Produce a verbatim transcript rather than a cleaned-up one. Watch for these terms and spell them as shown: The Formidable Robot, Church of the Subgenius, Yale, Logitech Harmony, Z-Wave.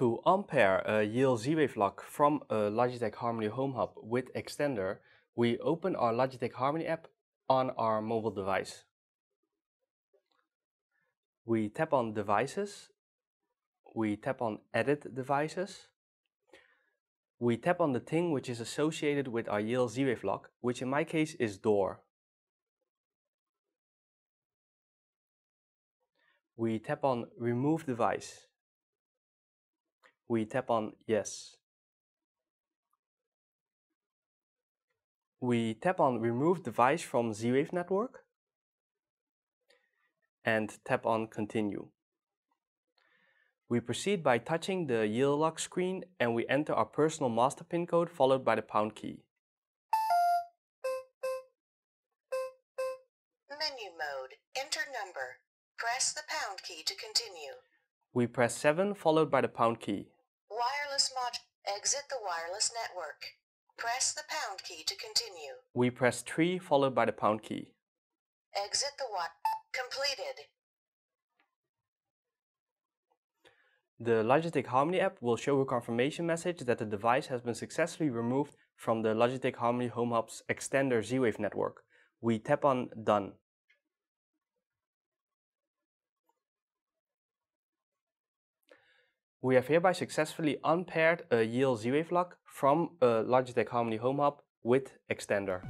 to unpair a Yale Z-Wave lock from a Logitech Harmony Home Hub with extender, we open our Logitech Harmony app on our mobile device. We tap on Devices, we tap on Edit Devices, we tap on the thing which is associated with our Yale Z-Wave lock, which in my case is Door. We tap on Remove Device. We tap on Yes. We tap on Remove Device from Z-Wave Network and tap on Continue. We proceed by touching the Yale lock screen and we enter our personal master pin code followed by the pound key. Menu mode, enter number. Press the pound key to continue. We press seven followed by the pound key. Wireless mod, exit the wireless network. Press the pound key to continue. We press three followed by the pound key. Exit the what? Completed. The Logitech Harmony app will show a confirmation message that the device has been successfully removed from the Logitech Harmony Home Hub's Extender Z-Wave network. We tap on Done. We have hereby successfully unpaired a Yale Z-Wave lock from a Logitech Harmony Home Hub with extender.